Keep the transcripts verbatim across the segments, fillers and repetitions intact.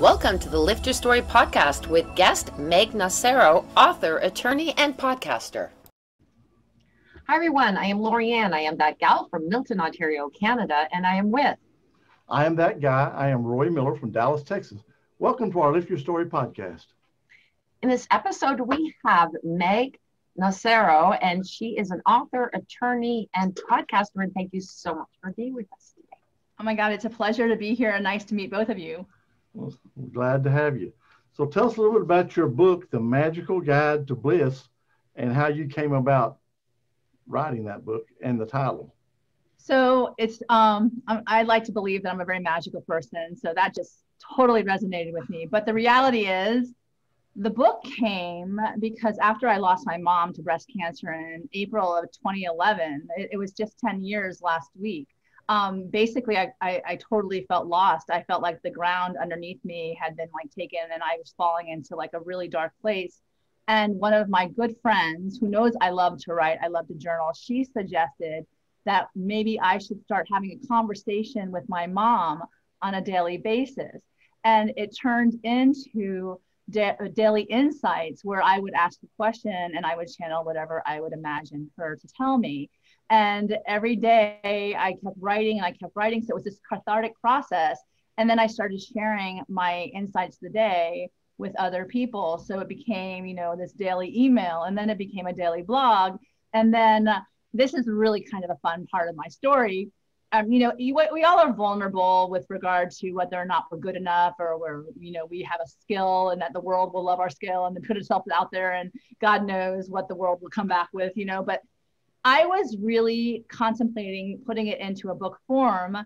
Welcome to the Lift Your Story podcast with guest Meg Nocero, author, attorney, and podcaster. Hi, everyone. I am Laurie Ann. I am that gal from Milton, Ontario, Canada, and I am with. I am that guy. I am Roy Miller from Dallas, Texas. Welcome to our Lift Your Story podcast. In this episode, we have Meg Nocero, and she is an author, attorney, and podcaster, and thank you so much for being with us today. Oh, my God. It's a pleasure to be here, and nice to meet both of you. Well, I'm glad to have you. So tell us a little bit about your book, The Magical Guide to Bliss, and how you came about writing that book and the title. So it's, um, I like to believe that I'm a very magical person. So that just totally resonated with me. But the reality is the book came because after I lost my mom to breast cancer in April of twenty eleven, it, it was just ten years last week. Um, basically, I, I, I totally felt lost. I felt like the ground underneath me had been like taken and I was falling into like a really dark place. And one of my good friends who knows I love to write, I love to journal, she suggested that maybe I should start having a conversation with my mom on a daily basis. And it turned into da- daily insights where I would ask a question and I would channel whatever I would imagine her to tell me. And every day I kept writing and I kept writing. So it was this cathartic process. And then I started sharing my insights of the day with other people. So it became, you know, this daily email, and then it became a daily blog. And then uh, this is really kind of a fun part of my story. Um, you know, you, we all are vulnerable with regard to whether or not we're good enough, or we're, you know, we have a skill and that the world will love our skill and put itself out there and God knows what the world will come back with, you know, but I was really contemplating putting it into a book form.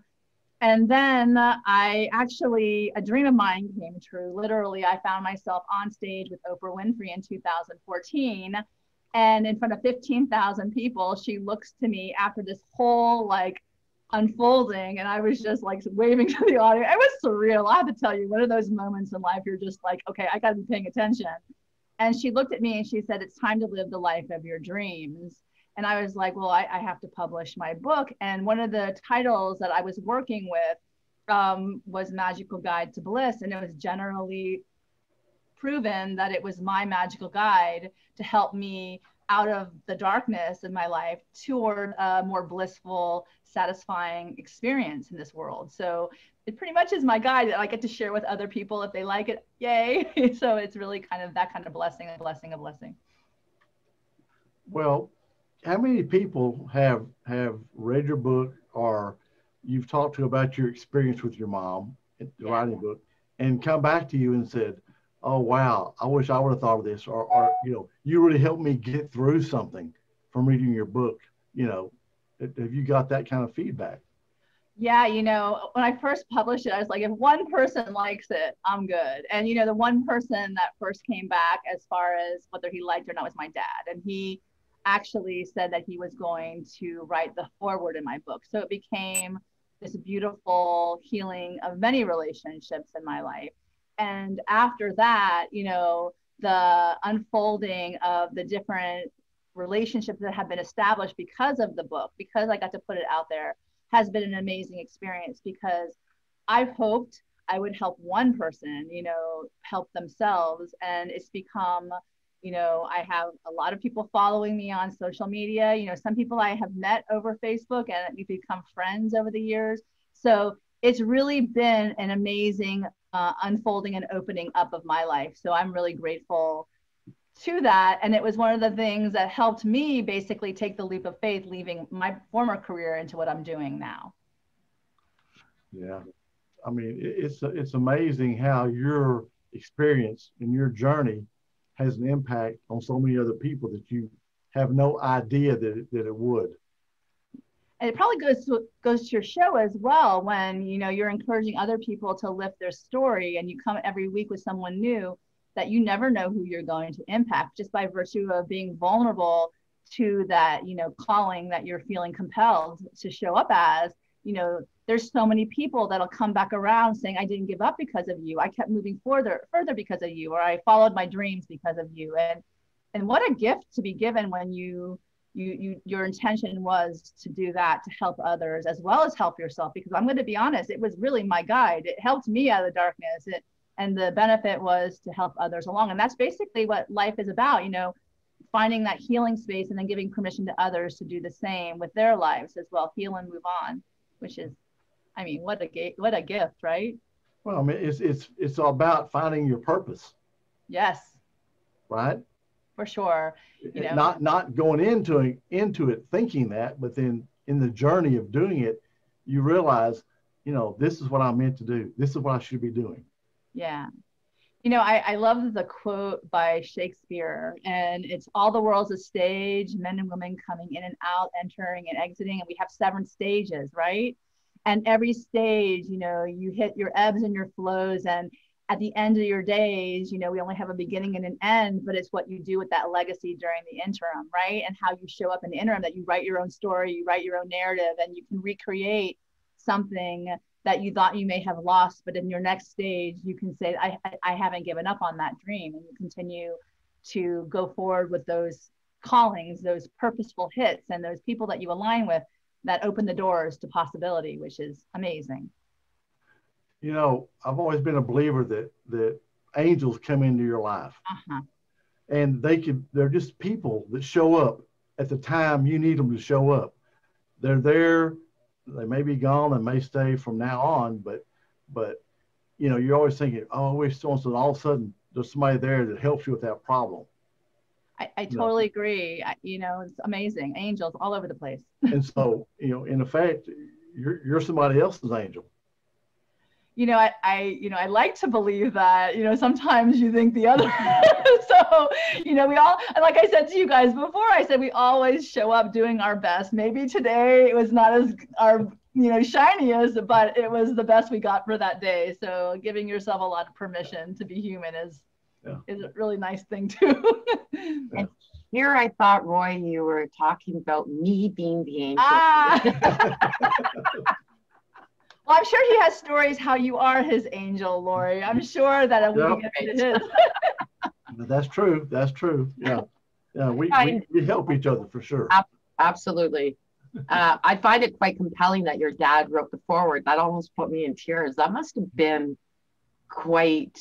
And then I actually, a dream of mine came true. Literally, I found myself on stage with Oprah Winfrey in two thousand fourteen. And in front of fifteen thousand people, she looks to me after this whole like unfolding. And I was just like waving to the audience. It was surreal. I have to tell you, one of those moments in life, you're just like, okay, I got to be paying attention. And she looked at me and she said, it's time to live the life of your dreams. And I was like, well, I, I have to publish my book. And one of the titles that I was working with um, was Magical Guide to Bliss. And it was generally proven that it was my magical guide to help me out of the darkness in my life toward a more blissful, satisfying experience in this world. So it pretty much is my guide that I get to share with other people if they like it. Yay. So it's really kind of that kind of blessing, a blessing, a blessing. Well, how many people have have read your book, or you've talked to about your experience with your mom writing a book, and come back to you and said, oh, wow, I wish I would have thought of this, or, or you know, you really helped me get through something from reading your book. You know, have you got that kind of feedback? Yeah, you know, when I first published it, I was like, if one person likes it, I'm good. And, you know, the one person that first came back as far as whether he liked it or not was my dad. And he actually said that he was going to write the foreword in my book. So it became this beautiful healing of many relationships in my life. And after that, you know, the unfolding of the different relationships that have been established because of the book, because I got to put it out there, has been an amazing experience, because I hoped I would help one person, you know, help themselves. And it's become, you know, I have a lot of people following me on social media. You know, some people I have met over Facebook, and we've become friends over the years. So it's really been an amazing uh, unfolding and opening up of my life. So I'm really grateful to that. And it was one of the things that helped me basically take the leap of faith, leaving my former career into what I'm doing now. Yeah. I mean, it's, it's amazing how your experience and your journey has an impact on so many other people that you have no idea that it, that it would. And it probably goes to, goes to your show as well, when, you know, you're encouraging other people to lift their story, and you come every week with someone new that you never know who you're going to impact, just by virtue of being vulnerable to that, you know, calling that you're feeling compelled to show up as. You know, there's so many people that'll come back around saying, I didn't give up because of you. I kept moving further, further because of you, or I followed my dreams because of you. And, and what a gift to be given when you, you, you, your intention was to do that, to help others as well as help yourself, because I'm going to be honest, it was really my guide. It helped me out of the darkness. It and the benefit was to help others along. And that's basically what life is about, you know, finding that healing space and then giving permission to others to do the same with their lives as well, heal and move on, which is, I mean, what a what a gift, right? Well, I mean, it's it's it's about finding your purpose. Yes. Right? For sure. You know. Not not going into it, into it thinking that, but then in the journey of doing it, you realize, you know, this is what I'm meant to do. This is what I should be doing. Yeah. You know, I, I love the quote by Shakespeare, and it's, all the world's a stage, men and women coming in and out, entering and exiting, and we have seven stages, right? And every stage, you know, you hit your ebbs and your flows, and at the end of your days, you know, we only have a beginning and an end, but it's what you do with that legacy during the interim, right? And how you show up in the interim, that you write your own story, you write your own narrative, and you can recreate something that you thought you may have lost, but in your next stage, you can say, I, I haven't given up on that dream. And you continue to go forward with those callings, those purposeful hits, and those people that you align with that open the doors to possibility, which is amazing. You know, I've always been a believer that, that angels come into your life. Uh-huh. And they can, they're just people that show up at the time you need them to show up. They're there. They may be gone and may stay from now on, but, but, you know, you're always thinking, oh, I wish so-and-so, and all of a sudden there's somebody there that helps you with that problem. I, I totally agree. I, you know, it's amazing. Angels all over the place. And so, you know, in effect, you're, you're somebody else's angel. You know, I, I, you know, I like to believe that, you know, sometimes you think the other. So, you know, we all, and like I said to you guys before, I said, we always show up doing our best. Maybe today it was not as our, you know, shiniest, but it was the best we got for that day. So giving yourself a lot of permission to be human is, yeah, is a really nice thing too. And here I thought, Roy, you were talking about me being the angel. Ah. Well, I'm sure he has stories how you are his angel, Laurie. I'm sure that I wouldn't get into his. That's true. That's true. Yeah. Yeah. We, we, we help each other for sure. Absolutely. Uh, I find it quite compelling that your dad wrote the foreword. That almost put me in tears. That must have been quite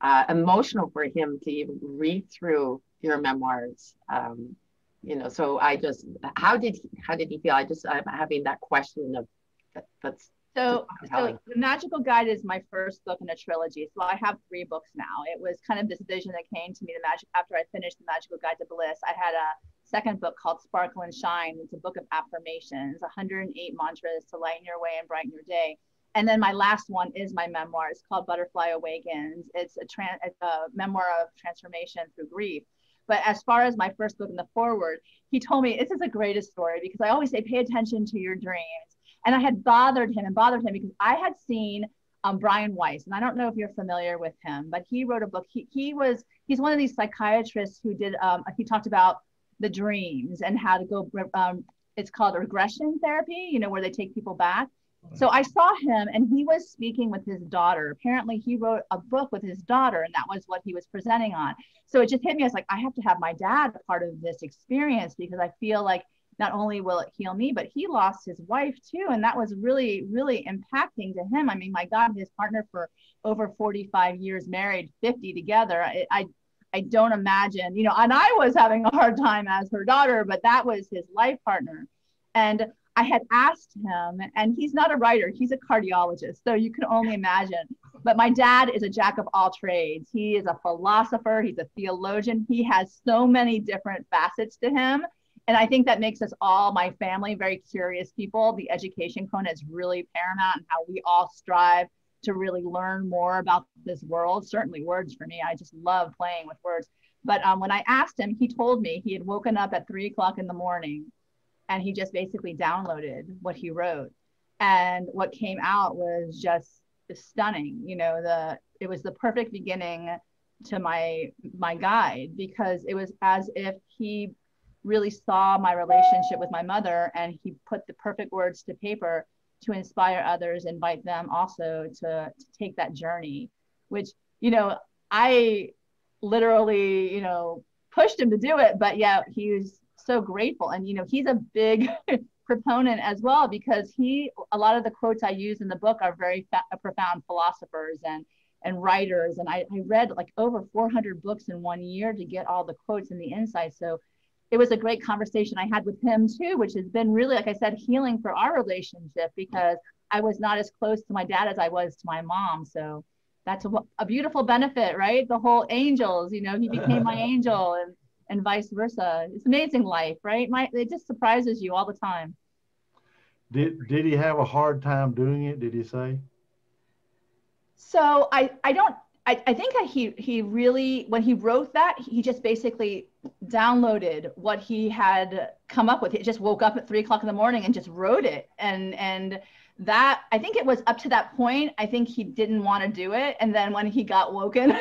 uh, emotional for him to even read through your memoirs. Um, you know, so I just, how did he, how did he feel? I just, I'm having that question of that, that's, So, so The Magical Guide is my first book in a trilogy. So I have three books now. It was kind of this vision that came to me the magic after I finished The Magical Guide to Bliss. I had a second book called Sparkle and Shine. It's a book of affirmations, one hundred eight mantras to lighten your way and brighten your day. And then my last one is my memoir. It's called Butterfly Awakens. It's a, tran it's a memoir of transformation through grief. But as far as my first book in the foreword, he told me, this is the greatest story, because I always say, pay attention to your dreams. And I had bothered him and bothered him because I had seen um, Brian Weiss, and I don't know if you're familiar with him, but he wrote a book. He, he was, he's one of these psychiatrists who did, um, he talked about the dreams and how to go, um, it's called regression therapy, you know, where they take people back. Okay. So I saw him, and he was speaking with his daughter. Apparently he wrote a book with his daughter, and that was what he was presenting on. So it just hit me. I was like, I have to have my dad part of this experience, because I feel like not only will it heal me, but he lost his wife too. And that was really, really impacting to him. I mean, my God, his partner for over forty-five years, married, fifty together. I, I, I don't imagine, you know, and I was having a hard time as her daughter, but that was his life partner. And I had asked him, and he's not a writer, he's a cardiologist. So you can only imagine, but my dad is a jack of all trades. He is a philosopher, he's a theologian. He has so many different facets to him. And I think that makes us all, my family, very curious people. The education component is really paramount, and how we all strive to really learn more about this world. Certainly words for me. I just love playing with words. But um, when I asked him, he told me he had woken up at three o'clock in the morning, and he just basically downloaded what he wrote. And what came out was just stunning. You know, the it was the perfect beginning to my my guide, because it was as if he really saw my relationship with my mother, and he put the perfect words to paper to inspire others, invite them also to, to take that journey, which, you know, I literally, you know, pushed him to do it, but yeah, he was so grateful. And, you know, he's a big proponent as well, because he, a lot of the quotes I use in the book are very profound philosophers and and writers. And I, I read like over four hundred books in one year to get all the quotes and the insights. So it was a great conversation I had with him too, which has been really, like I said, healing for our relationship, because I was not as close to my dad as I was to my mom. So that's a, a beautiful benefit, right? The whole angels, you know, he became my angel, and, and vice versa. It's amazing life, right? My, it just surprises you all the time. Did, did he have a hard time doing it? Did he say? So I, I don't, I, I think that he, he really, when he wrote that, he just basically downloaded what he had come up with. He just woke up at three o'clock in the morning and just wrote it. And, and that, I think it was up to that point, I think he didn't want to do it. And then when he got woken,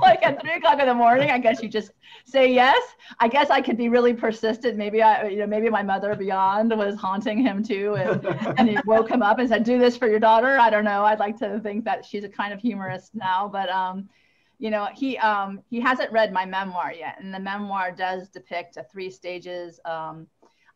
like at three o'clock in the morning, I guess you just say yes. I guess I could be really persistent. Maybe I, you know, maybe my mother beyond was haunting him too, and and he woke him up and said, "Do this for your daughter." I don't know. I'd like to think that she's a kind of humorist now, but um, you know, he um he hasn't read my memoir yet, and the memoir does depict a three stages. Um,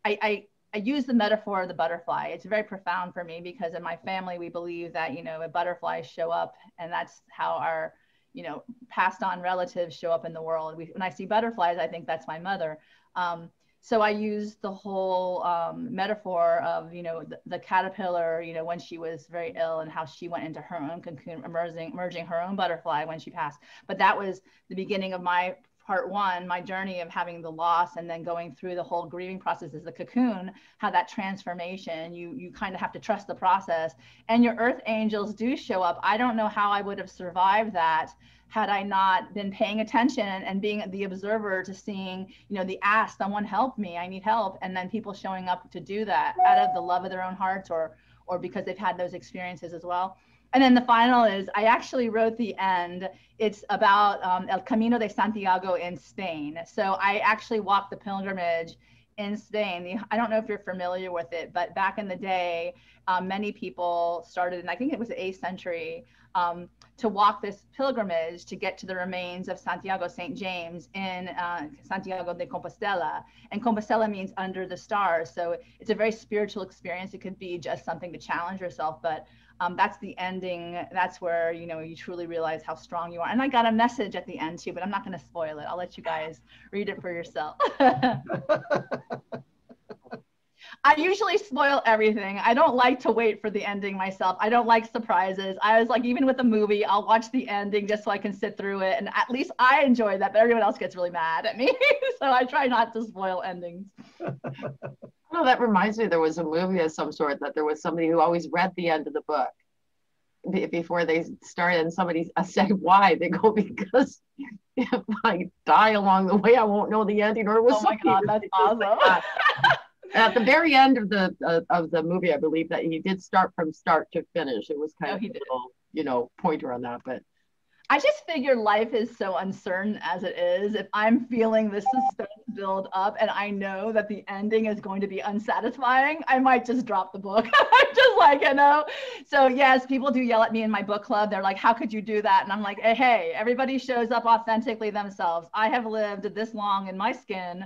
I I. I use the metaphor of the butterfly. It's very profound for me because in my family, we believe that, you know, butterflies show up, and that's how our, you know, passed on relatives show up in the world. We, when I see butterflies, I think that's my mother. Um, so I use the whole um, metaphor of, you know, the, the caterpillar, you know, when she was very ill and how she went into her own cocoon, emerging, emerging her own butterfly when she passed. But that was the beginning of my part one, my journey of having the loss and then going through the whole grieving process is the cocoon, how that transformation, you you kind of have to trust the process. And your earth angels do show up. I don't know how I would have survived that had I not been paying attention and being the observer to seeing, you know, the ask, someone help me, I need help. And then people showing up to do that out of the love of their own hearts or or because they've had those experiences as well. And then the final is, I actually wrote the end. It's about um, El Camino de Santiago in Spain. So I actually walked the pilgrimage in Spain. I don't know if you're familiar with it, but back in the day, um, many people started, and I think it was the eighth century, um, to walk this pilgrimage to get to the remains of Santiago, Saint James, in uh, Santiago de Compostela. And Compostela means under the stars. So it's a very spiritual experience. It could be just something to challenge yourself, but Um, that's the ending. That's where, you know, you truly realize how strong you are. And I got a message at the end too, but I'm not going to spoil it. I'll let you guys read it for yourself. I usually spoil everything. I don't like to wait for the ending myself. I don't like surprises. I was like, even with a movie, I'll watch the ending just so I can sit through it. And at least I enjoy that, but everyone else gets really mad at me. So I try not to spoil endings. Oh, that reminds me, there was a movie of some sort that there was somebody who always read the end of the book before they started, and somebody said, why? They go, because if I die along the way, I won't know the ending. Or it was oh my God, that's awesome. Like that. At the very end of the uh, of the movie, I believe that he did start from start to finish. It was kind oh, of a little, you know, pointer on that, but. I just figure life is so uncertain as it is. If I'm feeling this suspense build up and I know that the ending is going to be unsatisfying, I might just drop the book. I'm just like, you know. So yes, people do yell at me in my book club. They're like, how could you do that? And I'm like, hey, hey, everybody shows up authentically themselves. I have lived this long in my skin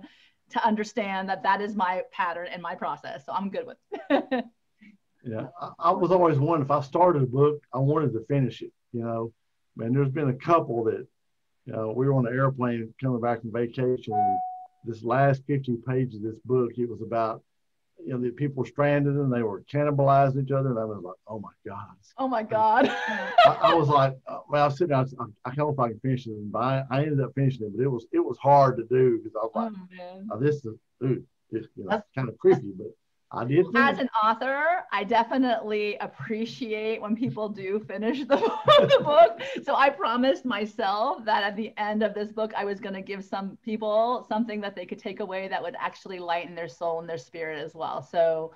to understand that that is my pattern and my process. So I'm good with it. Yeah, I, I was always one, if I started a book, I wanted to finish it, you know. And there's been a couple that, you know, we were on an airplane coming back from vacation. And this last fifty pages of this book, it was about, you know, the people were stranded and they were cannibalizing each other. And I was like, oh my God. Oh my God. I, I was like, well, I was sitting there, I was, I, I don't know if I can finish it. And I, I ended up finishing it, but it was, it was hard to do because I was like, oh, oh, this is, dude, it's, you know, kind of creepy, but. As an author, I definitely appreciate when people do finish the, the book. So I promised myself that at the end of this book, I was going to give some people something that they could take away that would actually lighten their soul and their spirit as well. So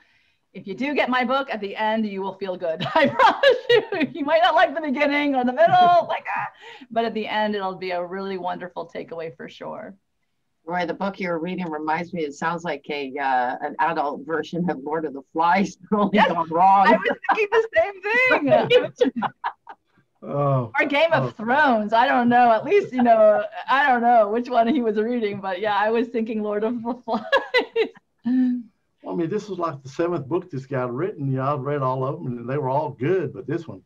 if you do get my book, at the end, you will feel good. I promise you. You might not like the beginning or the middle, like that, but at the end, it'll be a really wonderful takeaway for sure. Roy, the book you were reading reminds me, it sounds like a uh, an adult version of Lord of the Flies, but only yes, gone wrong. I was thinking the same thing. oh, or Game oh. of Thrones. I don't know. At least, you know, I don't know which one he was reading, but yeah, I was thinking Lord of the Flies. I mean, this was like the seventh book this guy had written. Yeah, I've read all of them, and they were all good, but this one,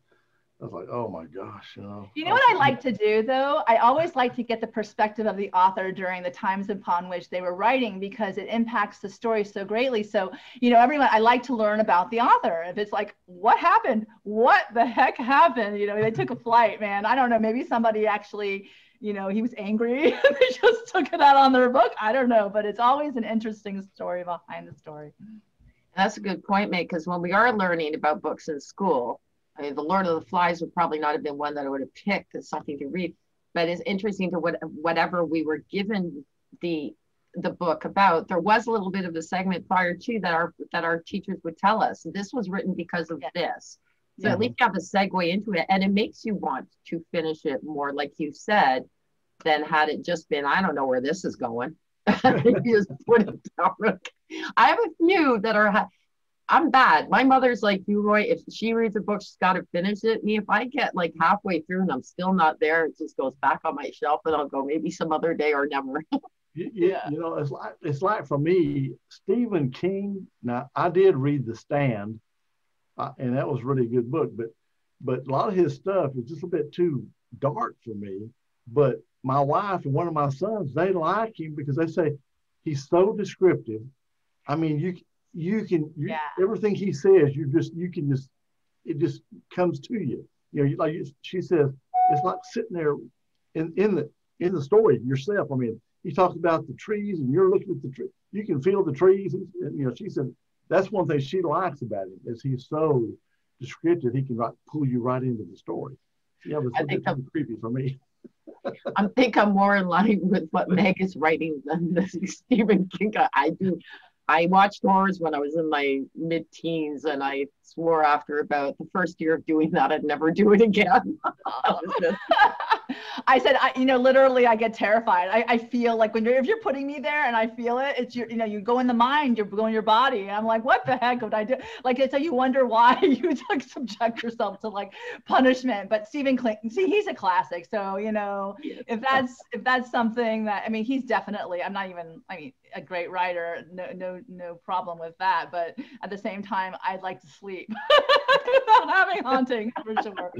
I was like, oh my gosh, you know. You know what I like to do though? I always like to get the perspective of the author during the times upon which they were writing, because it impacts the story so greatly. So, you know, everyone, I like to learn about the author. If it's like, what happened? What the heck happened? You know, they took a flight, man. I don't know, maybe somebody actually, you know, he was angry and they just took it out on their book. I don't know, but it's always an interesting story behind the story. That's a good point, mate, because when we are learning about books in school, I mean, The Lord of the Flies would probably not have been one that I would have picked as something to read, but it's interesting to what, whatever we were given the the book about. There was a little bit of a segment prior to that our that our teachers would tell us this was written because of yeah. this. So yeah. at least you have a segue into it, and it makes you want to finish it more, like you said, than had it just been, I don't know where this is going. You just put it down. I have a few that are. I'm bad. My mother's like you, Roy. If she reads a book, she's got to finish it. Me, if I get like halfway through and I'm still not there, it just goes back on my shelf, and I'll go maybe some other day or never. Yeah, you know, it's like it's like for me, Stephen King. Now, I did read The Stand, uh, and that was really a good book. But but a lot of his stuff is just a bit too dark for me. But my wife and one of my sons, they like him because they say he's so descriptive. I mean, you. you can you, yeah. everything he says, you just you can just it just comes to you, you know, like she says, it's like sitting there in in the in the story yourself. I mean, he talks about the trees and you're looking at the tree, you can feel the trees, and, and you know, she said that's one thing she likes about him, is he's so descriptive, he can like pull you right into the story. Yeah, but I think that's creepy for me. I think I'm more in line with what Meg is writing than this Stephen King. I do I watched horrors when I was in my mid-teens, and I swore after about the first year of doing that, I'd never do it again. I said, I, you know, literally, I get terrified. I, I feel like when you're, if you're putting me there, and I feel it, it's your, you know, you go in the mind, you're going your body. And I'm like, what the heck would I do? Like, it's so you wonder why you like, subject yourself to like punishment. But Stephen King, see, he's a classic. So you know, if that's if that's something that, I mean, he's definitely. I'm not even. I mean, a great writer. No, no, no problem with that. But at the same time, I'd like to sleep without having haunting for sure.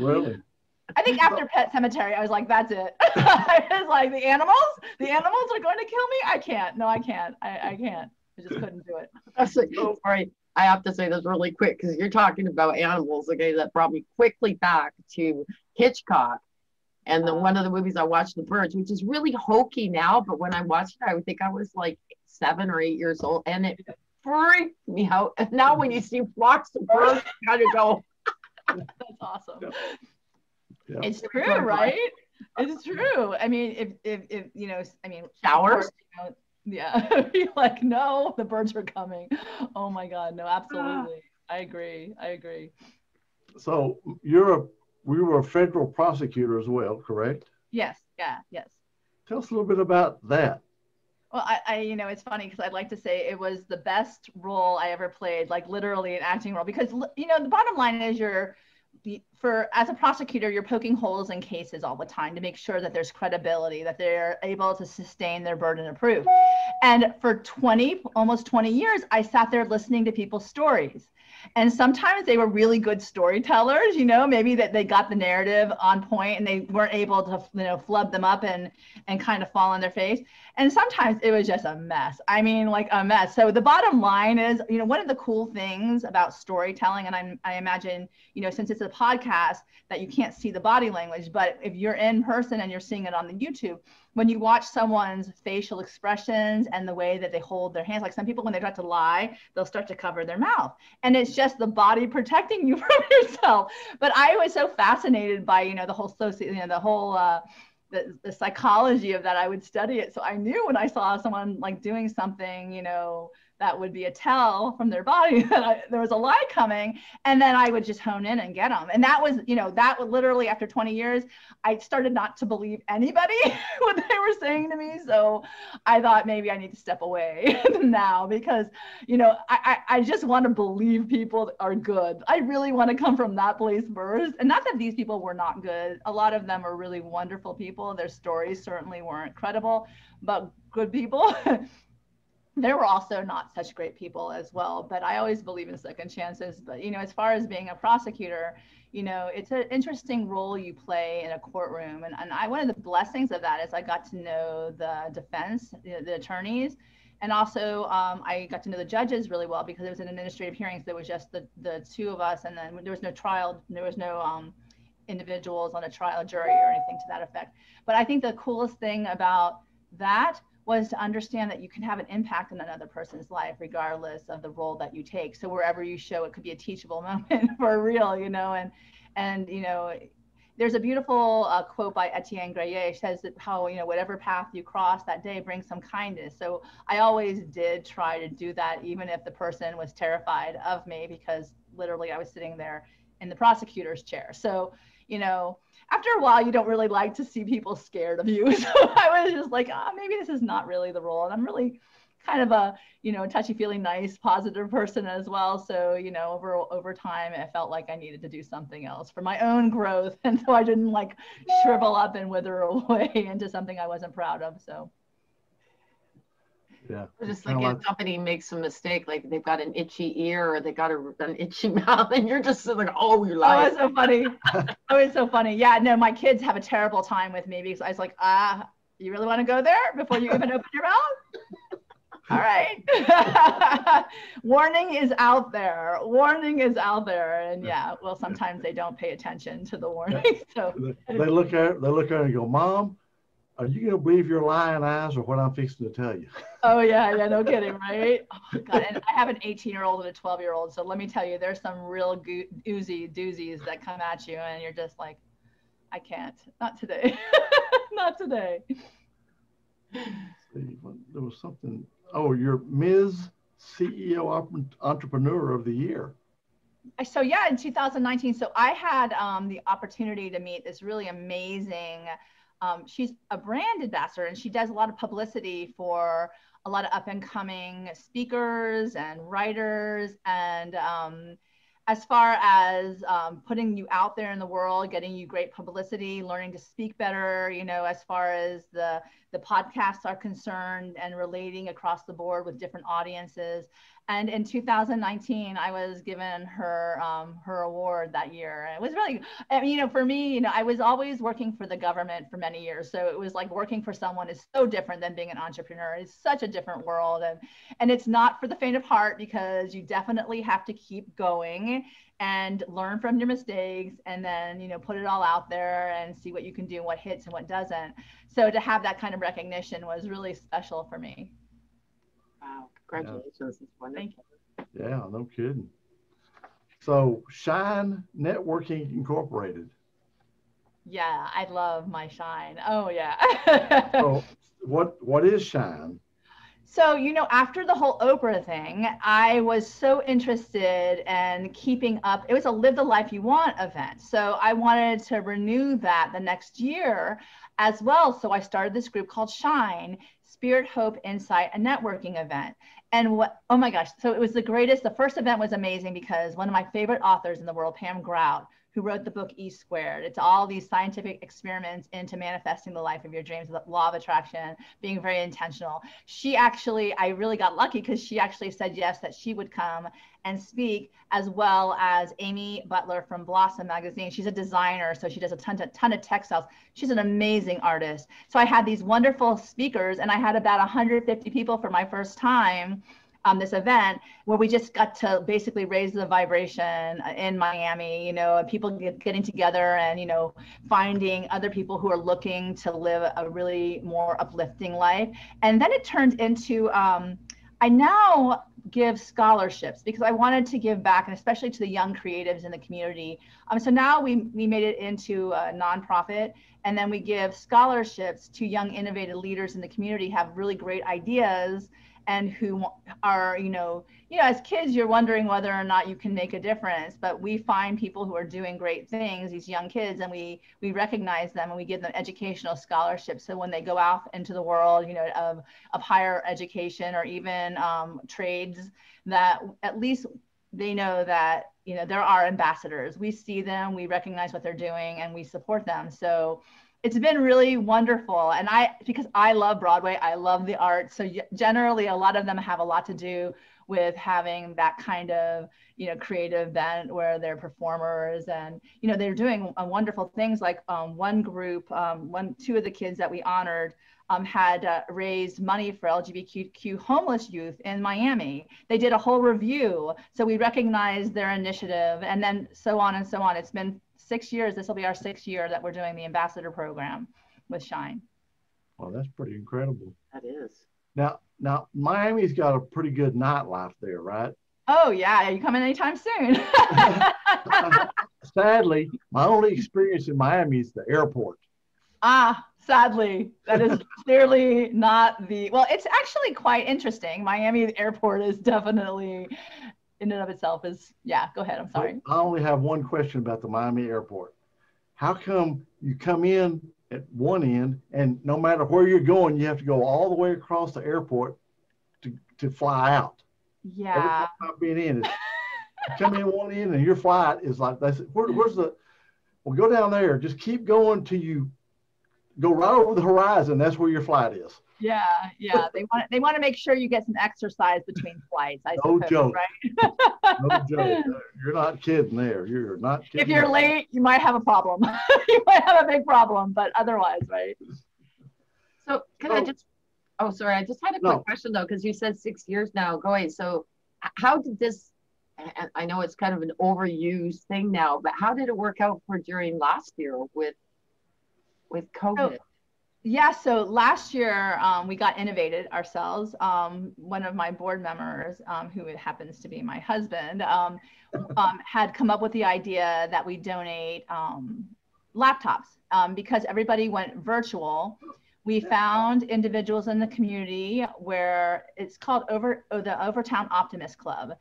Really. I think after Pet Cemetery, I was like, that's it. I was like, the animals, the animals are going to kill me. I can't. No, I can't. I, I can't. I just couldn't do it. I was like, oh, sorry. I have to say this really quick because you're talking about animals. Okay, that brought me quickly back to Hitchcock. And then one of the movies I watched, The Birds, which is really hokey now. But when I watched it, I would think I was like seven or eight years old. And it freaked me out. And now when you see flocks of birds, you kind of go. That's awesome. Yeah. Yeah. It's true, right? It's true. I mean, if, if, if you know, I mean, showers. You know, yeah. You're like, no, the birds are coming. Oh my God. No, absolutely. Ah. I agree. I agree. So you're a, we were a federal prosecutor as well, correct? Yes. Yeah. Yes. Tell us a little bit about that. Well, I, I, you know, it's funny because I'd like to say it was the best role I ever played, like literally an acting role, because, you know, the bottom line is you're, for as a prosecutor, you're poking holes in cases all the time to make sure that there's credibility, that they're able to sustain their burden of proof. And for twenty, almost twenty years, I sat there listening to people's stories. And sometimes they were really good storytellers, you know, maybe that they got the narrative on point and they weren't able to, you know, flub them up and, and kind of fall on their face. And sometimes it was just a mess. I mean, like a mess. So the bottom line is, you know, one of the cool things about storytelling, and I, I imagine, you know, since it's a podcast that you can't see the body language, but if you're in person and you're seeing it on the YouTube, when you watch someone's facial expressions and the way that they hold their hands, like some people, when they try to lie, they'll start to cover their mouth. And it's just the body protecting you from yourself. But I was so fascinated by, you know, the whole, soci- you know, the whole, uh, the, the psychology of that. I would study it. So I knew when I saw someone like doing something, you know, that would be a tell from their body that I, there was a lie coming. And then I would just hone in and get them. And that was, you know, that would literally after twenty years, I started not to believe anybody what they were saying to me. So I thought maybe I need to step away now because, you know, I, I, I just want to believe people are good. I really want to come from that place first. And not that these people were not good. A lot of them are really wonderful people. Their stories certainly weren't credible, but good people. there were also not such great people as well, but I always believe in second chances. But, you know, as far as being a prosecutor, you know, it's an interesting role you play in a courtroom. And, and I, one of the blessings of that is I got to know the defense, the, the attorneys, and also um, I got to know the judges really well, because it was an administrative hearing. So there was just the, the two of us, and then there was no trial, there was no um, individuals on a trial jury or anything to that effect. But I think the coolest thing about that was to understand that you can have an impact on another person's life, regardless of the role that you take. So wherever you show, it could be a teachable moment for real, you know, and, and, you know, there's a beautiful uh, quote by Etienne Graye. She says that how, you know, whatever path you cross that day brings some kindness. So I always did try to do that, even if the person was terrified of me, because literally I was sitting there in the prosecutor's chair. So, you know, after a while, you don't really like to see people scared of you. So I was just like, ah, oh, maybe this is not really the role. And I'm really kind of a, you know, touchy-feely, nice, positive person as well. So, you know, over over time, I felt like I needed to do something else for my own growth. And so I didn't like shrivel up and wither away into something I wasn't proud of. So. Yeah. Just like if somebody makes a mistake, like they've got an itchy ear or they got a, an itchy mouth, and you're just like, oh, you're lying. Oh, it's so funny. Oh, it's so funny. Yeah, no, my kids have a terrible time with me, because I was like, ah, you really want to go there before you even open your mouth? All right. Warning is out there. Warning is out there. And yeah, well, sometimes they don't pay attention to the warning. So they look at, they look at and go, Mom, are you going to believe your lying eyes or what I'm fixing to tell you? Oh, yeah, yeah, no kidding, right? Oh, my God. And I have an eighteen-year-old and a twelve-year-old, so let me tell you, there's some real go oozy doozies that come at you, and you're just like, I can't. Not today. Not today. Let's see, there was something. Oh, you're Miz C E O Entrepreneur of the Year. So, yeah, in two thousand nineteen, so I had um, the opportunity to meet this really amazing Um, she's a brand ambassador, and she does a lot of publicity for a lot of up-and-coming speakers and writers. And um, as far as um, putting you out there in the world, getting you great publicity, learning to speak better, you know, as far as the, the podcasts are concerned, and relating across the board with different audiences. And in two thousand nineteen, I was given her um, her award that year. And it was really, I mean, you know, for me, you know, I was always working for the government for many years. So it was like working for someone is so different than being an entrepreneur. It's such a different world. And, and it's not for the faint of heart, because you definitely have to keep going and learn from your mistakes, and then, you know, put it all out there and see what you can do and what hits and what doesn't. So to have that kind of recognition was really special for me. Wow. Congratulations. Yeah. Thank you. Yeah, no kidding. So Shine Networking Incorporated. Yeah, I love my Shine. Oh, yeah. So what, what is Shine? So, you know, after the whole Oprah thing, I was so interested in keeping up. It was a Live the Life You Want event. So I wanted to renew that the next year as well. So I started this group called Shine Spirit Hope Insight, a networking event. And what, oh my gosh, so it was the greatest. The first event was amazing, because one of my favorite authors in the world, Pam Grout, who wrote the book E Squared, it's all these scientific experiments into manifesting the life of your dreams, the law of attraction, being very intentional. She actually, I really got lucky, because she actually said yes, that she would come and speak, as well as Amy Butler from Blossom Magazine. She's a designer, so she does a ton, a ton of textiles. She's an amazing artist. So I had these wonderful speakers, and I had about one hundred fifty people for my first time on um, this event, where we just got to basically raise the vibration in Miami, you know, people get, getting together and, you know, finding other people who are looking to live a really more uplifting life. And then it turned into, um, I now give scholarships, because I wanted to give back, and especially to the young creatives in the community. Um, so now we, we made it into a nonprofit, and then we give scholarships to young innovative leaders in the community, have really great ideas, and who are, you know, you know, as kids, you're wondering whether or not you can make a difference, but we find people who are doing great things, these young kids, and we, we recognize them, and we give them educational scholarships. So when they go out into the world, you know, of, of higher education, or even um, trades, that at least they know that, you know, there are ambassadors. We see them, we recognize what they're doing, and we support them. So it's been really wonderful. And I, because I love Broadway, I love the arts. So generally, a lot of them have a lot to do with having that kind of, you know, creative bent where they're performers and, you know, they're doing wonderful things. Like um, one group, um, one, two of the kids that we honored um, had uh, raised money for L G B T Q homeless youth in Miami. They did a whole review. So we recognized their initiative and then so on and so on. It's been six years. This will be our sixth year that we're doing the ambassador program with Shine. Well, that's pretty incredible. That is. Now, now Miami's got a pretty good nightlife there, right? Oh yeah, you coming anytime soon? Sadly, my only experience in Miami is the airport. Ah, sadly, that is clearly not the. Well, it's actually quite interesting. Miami airport is definitely, in and of itself, is yeah. Go ahead. I'm sorry. I only have one question about the Miami airport. How come you come in at one end, and no matter where you're going, you have to go all the way across the airport to, to fly out? Yeah. Not being in, you come in one end, and your flight is like that's where, where's the? Well, go down there. Just keep going till you go right over the horizon. That's where your flight is. Yeah, yeah. They want they want to make sure you get some exercise between flights. I no suppose, joke. Right? No joke. You're not kidding there. You're not kidding. If you're there. Late, you might have a problem. You might have a big problem, but otherwise, right? So can so, I just, oh, sorry. I just had a quick no. question though, because you said six years now going. So how did this, I know it's kind of an overused thing now, but how did it work out for during last year with, with COVID? So, yeah, so last year um, we got innovated ourselves. Um, one of my board members, um, who it happens to be my husband, um, um, had come up with the idea that we donate um, laptops um, because everybody went virtual. We found individuals in the community where it's called over oh, the Overtown Optimist Club.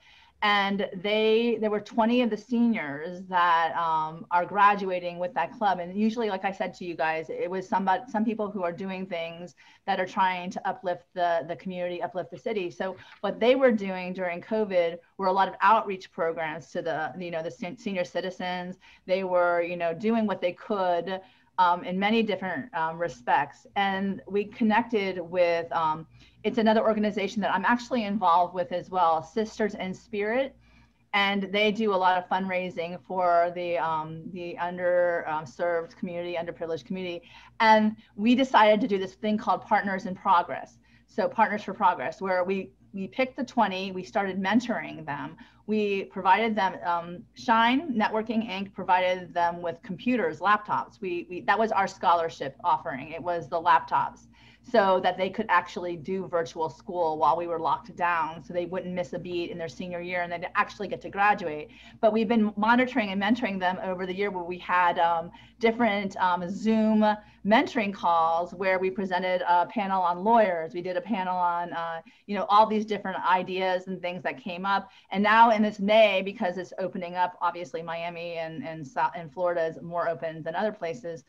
And they, there were twenty of the seniors that um, are graduating with that club. And usually, like I said to you guys, it was somebody, some people who are doing things that are trying to uplift the, the community, uplift the city. So what they were doing during COVID were a lot of outreach programs to the, you know, the senior citizens. They were, you know, doing what they could um, in many different um, respects. And we connected with, um, it's another organization that I'm actually involved with as well, Sisters in Spirit, and they do a lot of fundraising for the um, the underserved community, underprivileged community. And we decided to do this thing called Partners in Progress. So Partners for Progress, where we we picked the twenty, we started mentoring them. We provided them, um, S H I N E Networking Incorporated provided them with computers, laptops. We, we that was our scholarship offering. It was the laptops, so that they could actually do virtual school while we were locked down, so they wouldn't miss a beat in their senior year and they'd actually get to graduate. But we've been monitoring and mentoring them over the year, where we had um, different um, Zoom mentoring calls where we presented a panel on lawyers. We did a panel on, uh, you know, all these different ideas and things that came up. And now in this May, because it's opening up, obviously Miami and, and, and Florida is more open than other places,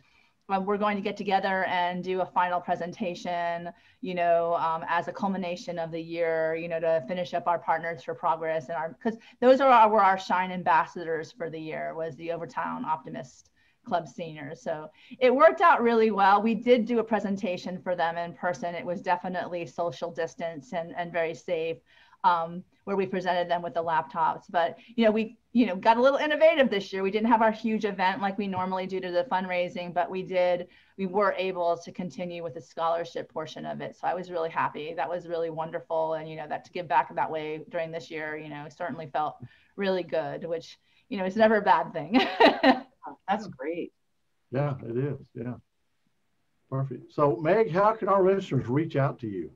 we're going to get together and do a final presentation, you know, um, as a culmination of the year, you know, to finish up our Partners for Progress and our, because those are our, were our S H I N E ambassadors for the year, was the Overtown Optimist Club seniors. So it worked out really well. We did do a presentation for them in person. It was definitely social distance and, and very safe, um, where we presented them with the laptops. But, you know, we, you know, got a little innovative this year. We didn't have our huge event like we normally do to the fundraising, but we did, we were able to continue with the scholarship portion of it. So I was really happy. That was really wonderful. And, you know, that to give back that way during this year, you know, certainly felt really good, which, you know, it's never a bad thing. That's great. Yeah, it is. Yeah. Perfect. So Meg, how can our listeners reach out to you?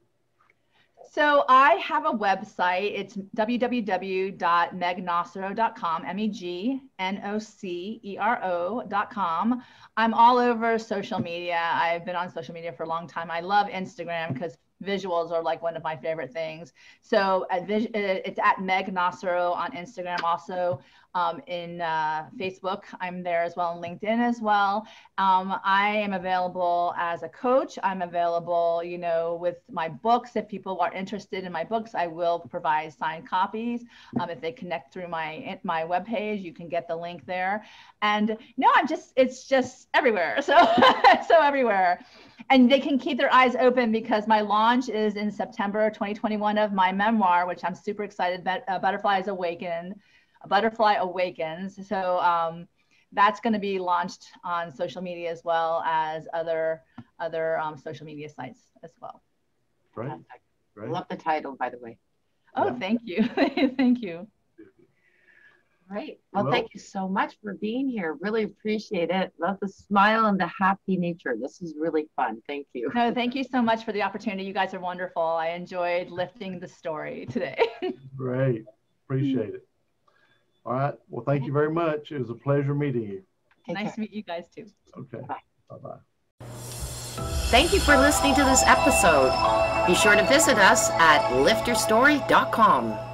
So I have a website. It's w w w dot meg nocero dot com, M E G N O C E R O dot com. I'm all over social media. I've been on social media for a long time. I love Instagram because visuals are like one of my favorite things. So at vis it's at Meg Nocero on Instagram, also um, in uh, Facebook. I'm there as well, and LinkedIn as well. Um, I am available as a coach. I'm available, you know, with my books. If people are interested in my books, I will provide signed copies. Um, if they connect through my my webpage, you can get the link there. And no, I'm just, it's just everywhere. So, so everywhere. And they can keep their eyes open because my launch is in September twenty twenty-one of my memoir, which I'm super excited about. Uh, Butterflies Awaken, Butterfly Awakens. So um, that's going to be launched on social media as well as other other um, social media sites as well. Right. Um, right. I love the title, by the way. Oh, yeah. Thank you. Thank you. Great. Well, well, thank you so much for being here. Really appreciate it. Love the smile and the happy nature. This is really fun. Thank you. No, thank you so much for the opportunity. You guys are wonderful. I enjoyed lifting the story today. Great. Appreciate it. All right. Well, thank you very much. It was a pleasure meeting you. Take nice care. To meet you guys too. Okay. Bye-bye. Bye-bye. Thank you for listening to this episode. Be sure to visit us at lift your story dot com.